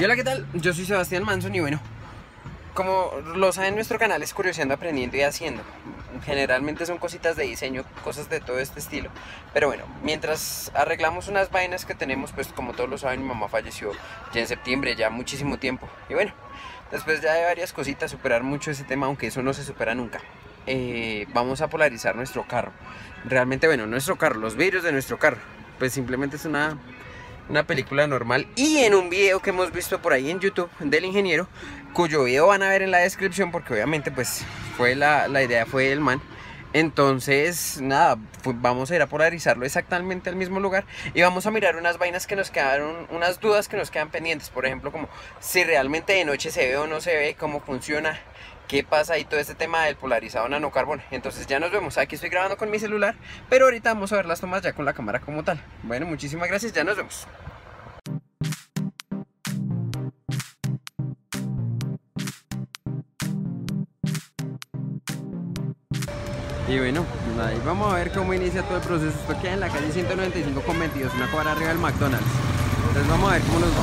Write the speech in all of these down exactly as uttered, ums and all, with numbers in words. Y hola, ¿qué tal? Yo soy Sebastián Manson y bueno, como lo saben, nuestro canal es Curioseando, Aprendiendo y Haciendo. Generalmente son cositas de diseño, cosas de todo este estilo. Pero bueno, mientras arreglamos unas vainas que tenemos, pues como todos lo saben, mi mamá falleció ya en septiembre, ya muchísimo tiempo. Y bueno, después ya de varias cositas, superar mucho ese tema, aunque eso no se supera nunca. Eh, vamos a polarizar nuestro carro. Realmente, bueno, nuestro carro, los vidrios de nuestro carro, pues simplemente es una... una película normal, y en un video que hemos visto por ahí en YouTube del ingeniero, cuyo video van a ver en la descripción, porque obviamente pues fue la, la idea fue del man. Entonces nada, pues vamos a ir a polarizarlo exactamente al mismo lugar y vamos a mirar unas vainas que nos quedaron, unas dudas que nos quedan pendientes. Por ejemplo, como si realmente de noche se ve o no se ve, cómo funciona, qué pasa, y todo este tema del polarizado nanocarbón. Entonces ya nos vemos. Aquí estoy grabando con mi celular, pero ahorita vamos a ver las tomas ya con la cámara como tal. Bueno, muchísimas gracias, ya nos vemos. Y bueno, ahí vamos a ver cómo inicia todo el proceso. Esto queda en la calle ciento noventa y cinco con veintidós, una cuadra arriba del McDonald's. Entonces vamos a ver cómo nos va.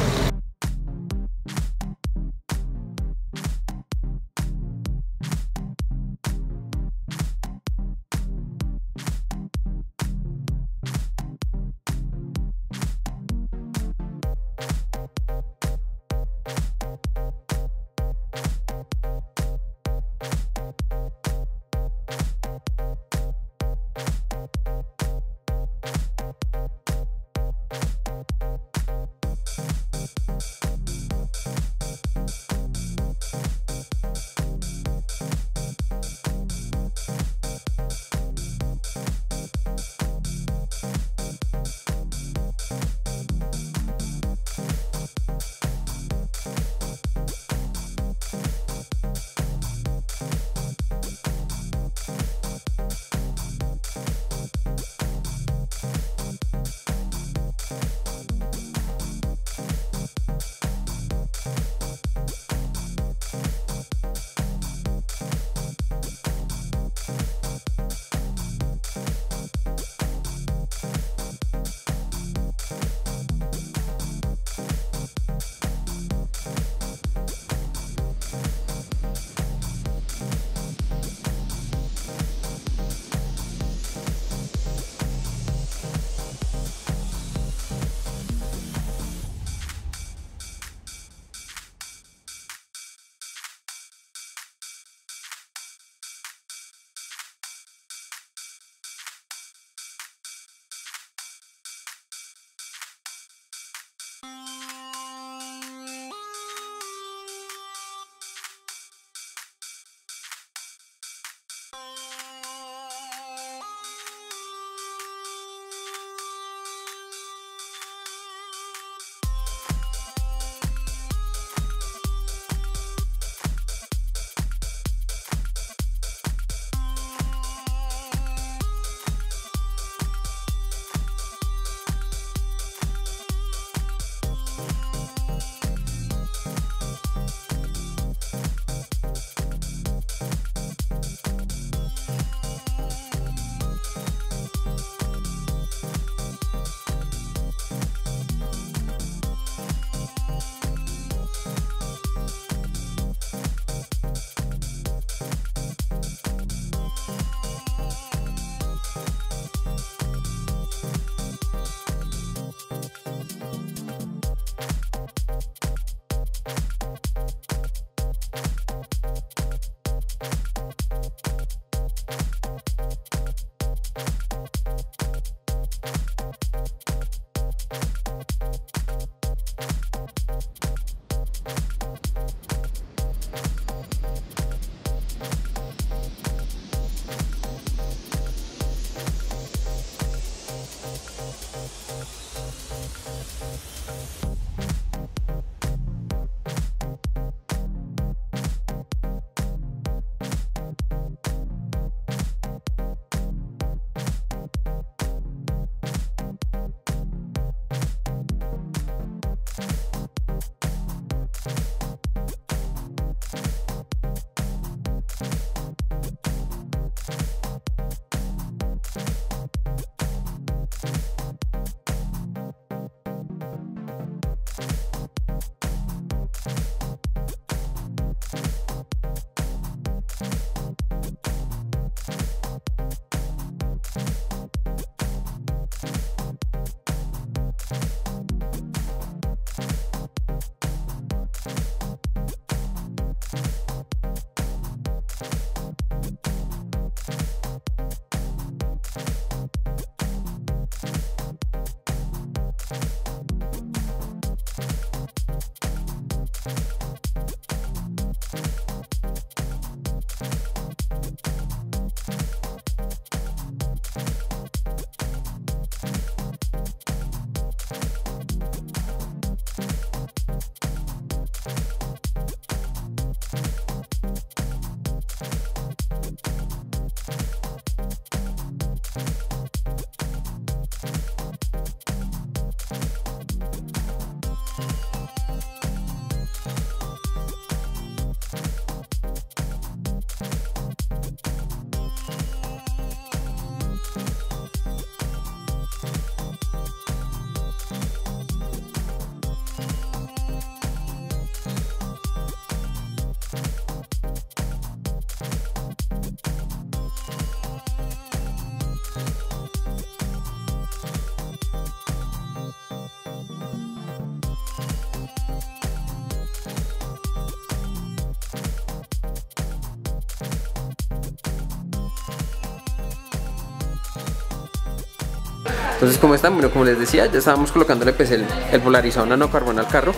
Entonces, como están, bueno, como les decía, ya estábamos colocándole pues el, el polarizado nanocarbón al carro.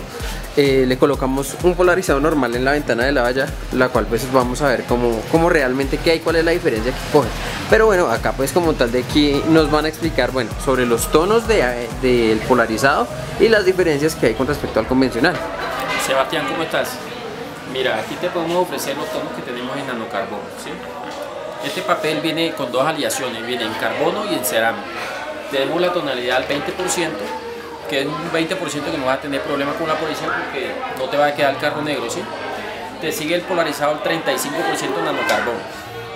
Eh, le colocamos un polarizado normal en la ventana de la valla, la cual pues vamos a ver cómo, cómo realmente qué hay, cuál es la diferencia que cogen. Pero bueno, acá pues como tal de aquí nos van a explicar, bueno, sobre los tonos del de, de polarizado y las diferencias que hay con respecto al convencional. Sebastián, ¿cómo estás? Mira, aquí te podemos ofrecer los tonos que tenemos en nanocarbón, ¿sí? Este papel viene con dos aleaciones, viene en carbono y en cerámica. Tenemos la tonalidad al veinte por ciento, que es un veinte por ciento que no vas a tener problemas con la polarización porque no te va a quedar el carro negro, ¿sí? Te sigue el polarizado al treinta y cinco por ciento nanocarbón,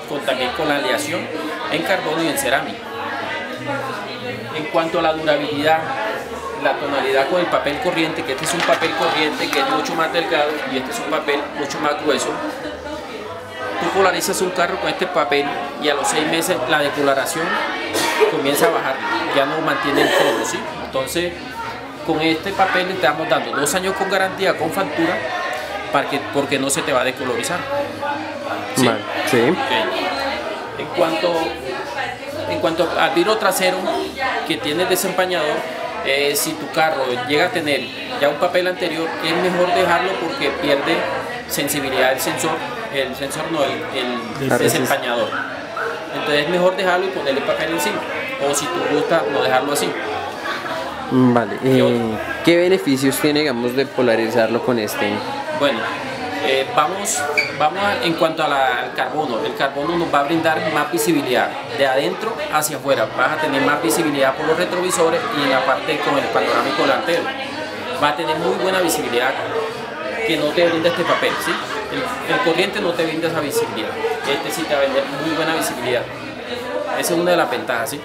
con, también con la aleación en carbono y en cerámica. En cuanto a la durabilidad, la tonalidad con el papel corriente, que este es un papel corriente que es mucho más delgado y este es un papel mucho más grueso. Tú polarizas un carro con este papel y a los seis meses la despolarización comienza a bajar, ya no mantiene el tono, ¿sí? Entonces, con este papel le estamos dando dos años con garantía, con factura, para que, porque no se te va a descolorizar. ¿Sí? Vale, sí. Okay. En cuanto, en cuanto al vidrio trasero que tiene el desempañador, eh, si tu carro llega a tener ya un papel anterior, es mejor dejarlo porque pierde sensibilidad del sensor. El sensor no, el, el desempañador. Entonces es mejor dejarlo y ponerle papel encima. O si tú gusta, no dejarlo así. Vale. Eh, ¿Qué beneficios tiene, digamos, de polarizarlo con este? Bueno, eh, vamos, vamos a, en cuanto a la, al carbono. El carbono nos va a brindar más visibilidad de adentro hacia afuera. Vas a tener más visibilidad por los retrovisores y en la parte con el panorámico delantero. Vas a tener muy buena visibilidad que no te brinda este papel, ¿sí? El, el corriente no te brinda esa visibilidad, este sí te va a vender muy buena visibilidad, esa es una de las ventajas, ¿sí?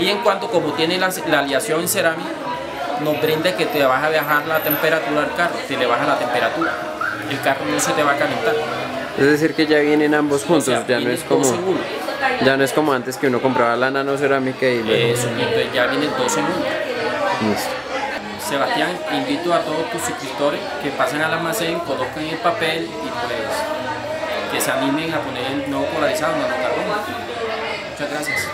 Y en cuanto como tiene la, la aleación en cerámica, nos brinda que te vas a bajar la temperatura del carro, te le baja la temperatura, el carro no se te va a calentar. Es decir que ya vienen ambos juntos, o sea, ya no es como seguro. Ya no es como antes que uno compraba la nanocerámica y luego... Eso, entonces ya vienen dos en uno. Listo. Sebastián, invito a todos tus suscriptores que pasen al almacén, conozcan el papel y pues que se animen a poner el nuevo polarizado en nanocarbón. Muchas gracias.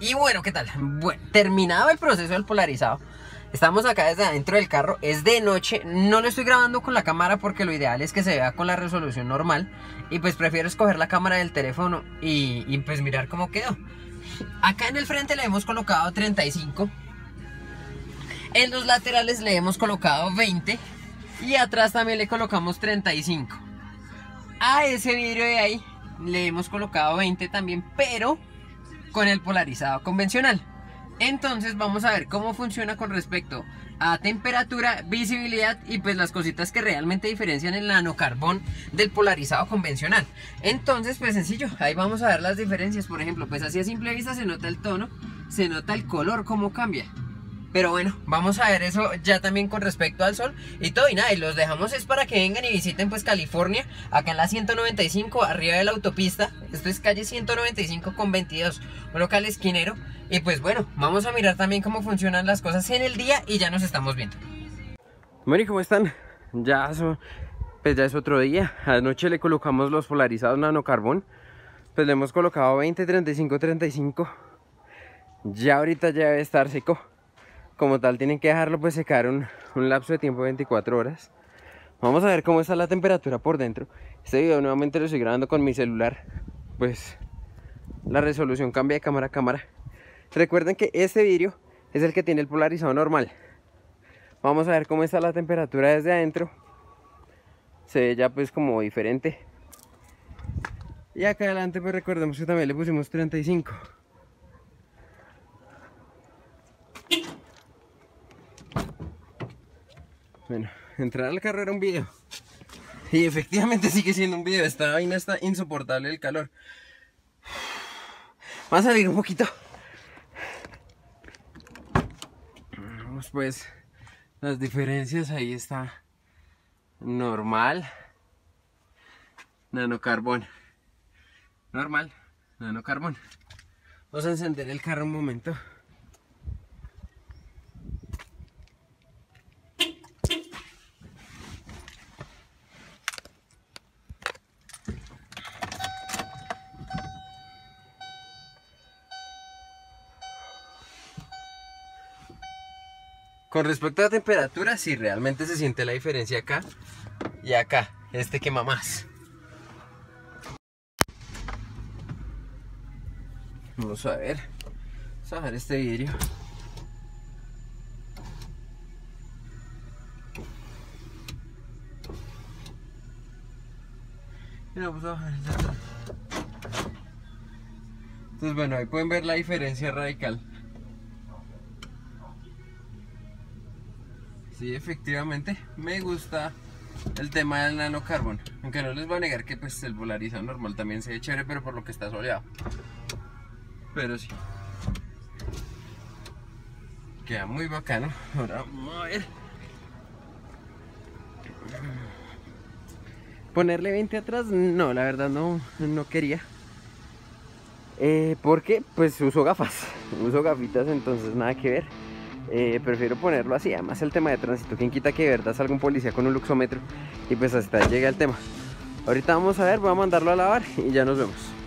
Y bueno, ¿qué tal? Bueno, terminado el proceso del polarizado, estamos acá desde adentro del carro, es de noche, no lo estoy grabando con la cámara porque lo ideal es que se vea con la resolución normal y pues prefiero escoger la cámara del teléfono y, y pues mirar cómo quedó. Acá en el frente le hemos colocado treinta y cinco, en los laterales le hemos colocado veinte y atrás también le colocamos treinta y cinco. A ese vidrio de ahí le hemos colocado veinte también, pero... con el polarizado convencional. Entonces vamos a ver cómo funciona con respecto a temperatura, visibilidad y pues las cositas que realmente diferencian el nanocarbón del polarizado convencional. Entonces pues sencillo, ahí vamos a ver las diferencias. Por ejemplo, pues así a simple vista se nota el tono, se nota el color, cómo cambia. Pero bueno, vamos a ver eso ya también con respecto al sol y todo y nada, y los dejamos es para que vengan y visiten pues California, acá en la ciento noventa y cinco, arriba de la autopista, esto es calle ciento noventa y cinco con veintidós, un local esquinero, y pues bueno, vamos a mirar también cómo funcionan las cosas en el día y ya nos estamos viendo. Bueno, ¿y cómo están? Ya, son, pues ya es otro día, anoche le colocamos los polarizados nanocarbón, pues le hemos colocado veinte, treinta y cinco, treinta y cinco, ya ahorita ya debe estar seco. como tal tienen que dejarlo pues secar un, un lapso de tiempo de veinticuatro horas. Vamos a ver cómo está la temperatura por dentro. Este video nuevamente lo estoy grabando con mi celular, pues la resolución cambia de cámara a cámara. Recuerden que este vidrio es el que tiene el polarizado normal. Vamos a ver cómo está la temperatura desde adentro. Se ve ya pues como diferente. Y acá adelante pues recordemos que también le pusimos treinta y cinco. Bueno, entrar al carro era un video. Y efectivamente sigue siendo un video. Esta vaina está insoportable el calor. Vamos a salir un poquito. Vamos pues. Las diferencias, ahí está. Normal. Nanocarbón. Normal. Nanocarbón. Vamos a encender el carro un momento. Con respecto a la temperatura, sí, realmente se siente la diferencia acá y acá. Este quema más. Vamos a ver. Vamos a bajar este vidrio. Y vamos a bajar el de atrás. Entonces, bueno, ahí pueden ver la diferencia radical. Sí, efectivamente, me gusta el tema del nanocarbón. Aunque no les voy a negar que pues el polarizado normal también se ve chévere, pero por lo que está soleado. Pero sí. Queda muy bacano. Ahora vamos a ver. Ponerle veinte atrás, no, la verdad no, no quería. Eh, porque pues uso gafas, uso gafitas, entonces nada que ver. Eh, prefiero ponerlo así, además el tema de tránsito, quien quita que de verdad salga un policía con un luxómetro y pues hasta llega el tema. Ahorita vamos a ver, voy a mandarlo a lavar y ya nos vemos.